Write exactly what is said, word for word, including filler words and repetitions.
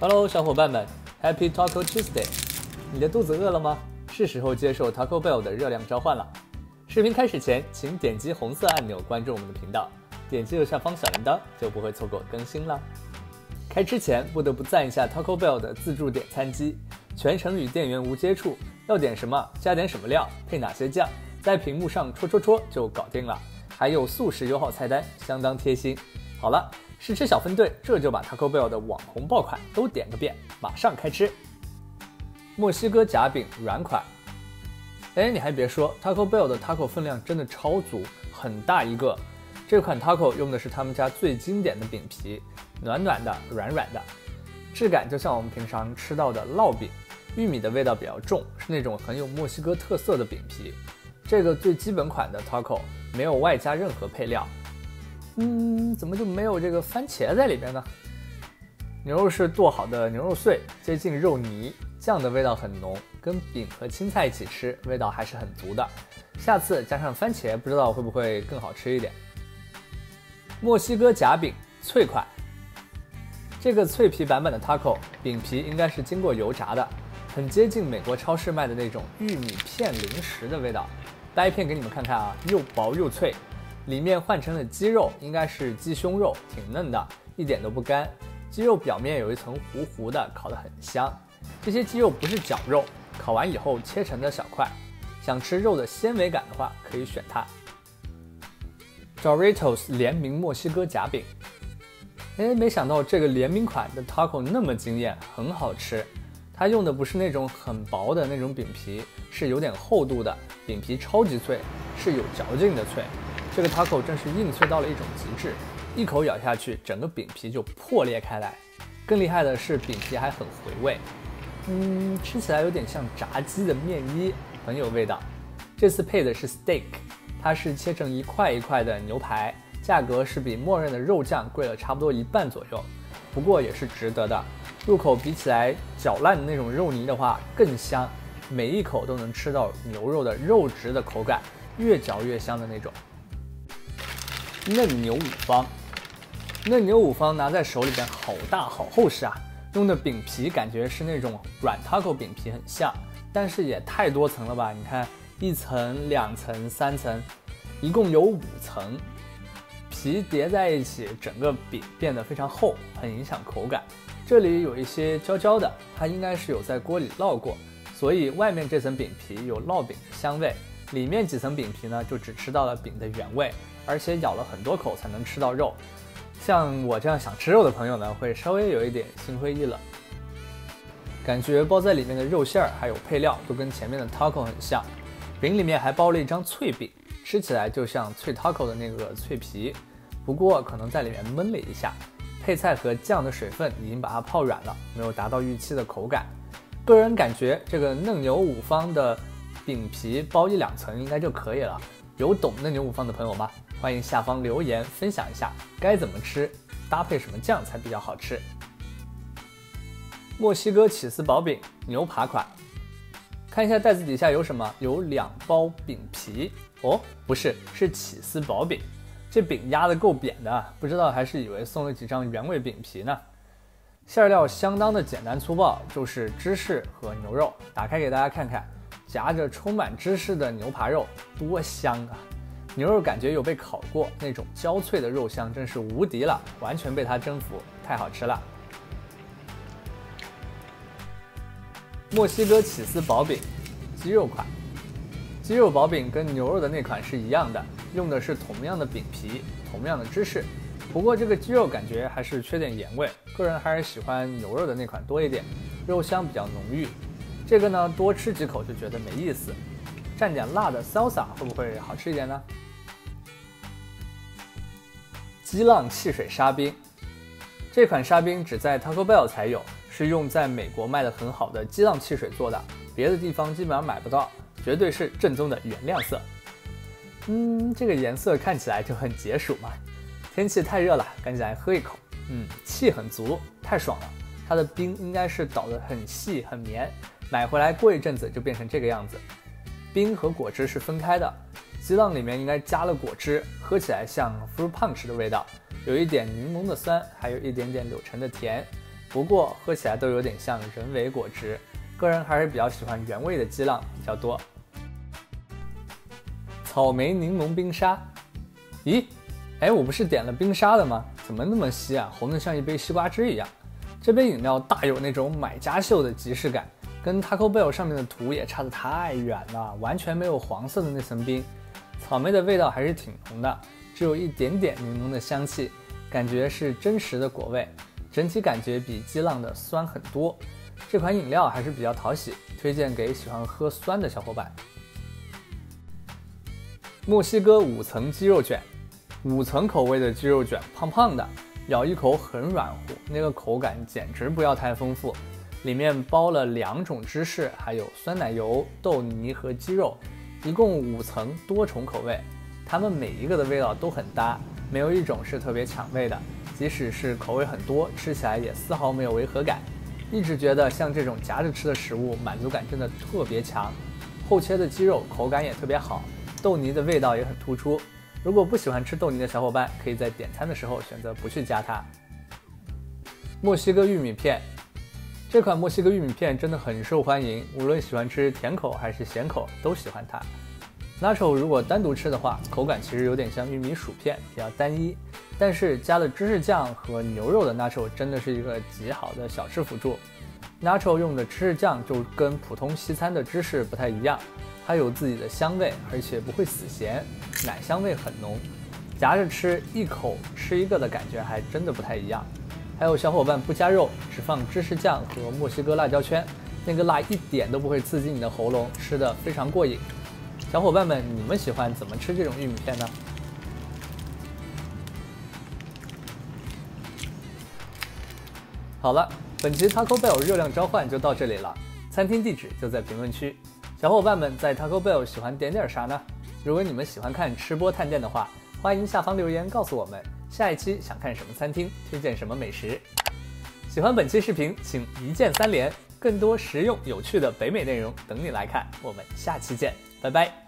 Hello， 小伙伴们 ，Happy Taco Tuesday！ 你的肚子饿了吗？是时候接受 Taco Bell 的热量召唤了。视频开始前，请点击红色按钮关注我们的频道，点击右下方小铃铛就不会错过更新了。开吃前不得不赞一下 Taco Bell 的自助点餐机，全程与店员无接触，要点什么加点什么料，配哪些酱，在屏幕上戳戳戳就搞定了。还有素食友好菜单，相当贴心。好了。 试吃小分队这就把 Taco Bell 的网红爆款都点个遍，马上开吃。墨西哥夹饼软款，哎，你还别说 ，Taco Bell 的 taco 分量真的超足，很大一个。这款 taco 用的是他们家最经典的饼皮，暖暖的、软软的，质感就像我们平常吃到的烙饼。玉米的味道比较重，是那种很有墨西哥特色的饼皮。这个最基本款的 taco 没有外加任何配料。 嗯，怎么就没有这个番茄在里边呢？牛肉是剁好的牛肉碎，接近肉泥，酱的味道很浓，跟饼和青菜一起吃，味道还是很足的。下次加上番茄，不知道会不会更好吃一点。墨西哥夹饼脆款，这个脆皮版本的 taco 饼皮应该是经过油炸的，很接近美国超市卖的那种玉米片零食的味道。掰片给你们看看啊，又薄又脆。 里面换成了鸡肉，应该是鸡胸肉，挺嫩的，一点都不干。鸡肉表面有一层糊糊的，烤得很香。这些鸡肉不是绞肉，烤完以后切成的小块。想吃肉的纤维感的话，可以选它。Doritos 联名墨西哥夹饼，哎，没想到这个联名款的 taco 那么惊艳，很好吃。它用的不是那种很薄的那种饼皮，是有点厚度的，饼皮超级脆，是有嚼劲的脆。 这个 taco 真是硬脆到了一种极致，一口咬下去，整个饼皮就破裂开来。更厉害的是，饼皮还很回味，嗯，吃起来有点像炸鸡的面衣，很有味道。这次配的是 steak， 它是切成一块一块的牛排，价格是比默认的肉酱贵了差不多一半左右，不过也是值得的。入口比起来搅烂的那种肉泥的话更香，每一口都能吃到牛肉的肉质的口感，越嚼越香的那种。 嫩牛五方，嫩牛五方拿在手里边好大好厚实啊！用的饼皮感觉是那种软 taco 饼皮很像，但是也太多层了吧？你看一层、两层、三层，一共有五层，皮叠在一起，整个饼变得非常厚，很影响口感。这里有一些焦焦的，它应该是有在锅里烙过，所以外面这层饼皮有烙饼的香味，里面几层饼皮呢就只吃到了饼的原味。 而且咬了很多口才能吃到肉，像我这样想吃肉的朋友呢，会稍微有一点心灰意冷。感觉包在里面的肉馅儿还有配料都跟前面的 taco 很像，饼里面还包了一张脆饼，吃起来就像脆 taco 的那个脆皮，不过可能在里面焖了一下，配菜和酱的水分已经把它泡软了，没有达到预期的口感。个人感觉这个嫩牛五方的饼皮包一两层应该就可以了。有懂嫩牛五方的朋友吗？ 欢迎下方留言分享一下该怎么吃，搭配什么酱才比较好吃。墨西哥起司薄饼牛扒款，看一下袋子底下有什么？有两包饼皮哦，不是，是起司薄饼。这饼压得够扁的，不知道还是以为送了几张原味饼皮呢。馅料相当的简单粗暴，就是芝士和牛肉。打开给大家看看，夹着充满芝士的牛扒肉，多香啊！ 牛肉感觉有被烤过，那种焦脆的肉香真是无敌了，完全被它征服，太好吃了。墨西哥起司薄饼，鸡肉款，鸡肉薄饼跟牛肉的那款是一样的，用的是同样的饼皮，同样的芝士，不过这个鸡肉感觉还是缺点盐味，个人还是喜欢牛肉的那款多一点，肉香比较浓郁。这个呢，多吃几口就觉得没意思，蘸点辣的 salsa 会不会好吃一点呢？ 激浪汽水沙冰，这款沙冰只在 Taco Bell 才有，是用在美国卖的很好的激浪汽水做的，别的地方基本上买不到，绝对是正宗的原亮色。嗯，这个颜色看起来就很解暑嘛。天气太热了，赶紧来喝一口。嗯，气很足，太爽了。它的冰应该是捣得很细很绵，买回来过一阵子就变成这个样子。冰和果汁是分开的。 激浪里面应该加了果汁，喝起来像 fruit punch 的味道，有一点柠檬的酸，还有一点点柳橙的甜。不过喝起来都有点像人为果汁，个人还是比较喜欢原味的鸡浪比较多。草莓柠檬冰沙，咦，哎，我不是点了冰沙的吗？怎么那么稀啊，红的像一杯西瓜汁一样。这杯饮料大有那种买家秀的即视感，跟 Taco Bell 上面的图也差得太远了，完全没有黄色的那层冰。草莓的味道还是挺浓的，只有一点点柠檬的香气，感觉是真实的果味，整体感觉比激浪的酸很多。这款饮料还是比较讨喜，推荐给喜欢喝酸的小伙伴。墨西哥五层鸡肉卷，五层口味的鸡肉卷，胖胖的，咬一口很软乎，那个口感简直不要太丰富。里面包了两种芝士，还有酸奶油、豆泥和鸡肉，一共五层多重口味，它们每一个的味道都很搭，没有一种是特别抢味的，即使是口味很多，吃起来也丝毫没有违和感。一直觉得像这种夹着吃的食物满足感真的特别强。厚切的鸡肉口感也特别好，豆泥的味道也很突出。如果不喜欢吃豆泥的小伙伴，可以在点餐的时候选择不去加它。墨西哥玉米片，这款墨西哥玉米片真的很受欢迎，无论喜欢吃甜口还是咸口都喜欢它。Nacho 如果单独吃的话，口感其实有点像玉米薯片，比较单一，但是加了芝士酱和牛肉的 Nacho 真的是一个极好的小吃辅助。Nacho 用的芝士酱就跟普通西餐的芝士不太一样，它有自己的香味，而且不会死咸，奶香味很浓，夹着吃，一口吃一个的感觉还真的不太一样。还有小伙伴不加肉，只放芝士酱和墨西哥辣椒圈，那个辣一点都不会刺激你的喉咙，吃得非常过瘾。小伙伴们，你们喜欢怎么吃这种玉米片呢？好了，本期 Taco Bell 热量召唤就到这里了，餐厅地址就在评论区。小伙伴们在 Taco Bell 喜欢点点啥呢？如果你们喜欢看吃播探店的话，欢迎下方留言告诉我们下一期想看什么餐厅，推荐什么美食。喜欢本期视频请一键三连，更多实用有趣的北美内容等你来看，我们下期见，拜拜。